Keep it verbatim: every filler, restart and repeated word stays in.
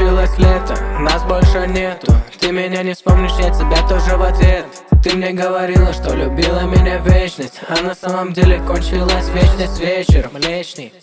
Кончилось лето, нас больше нету. Ты меня не вспомнишь, я тебя тоже в ответ. Ты мне говорила, что любила меня вечность, а на самом деле кончилась вечность вечером, млечный.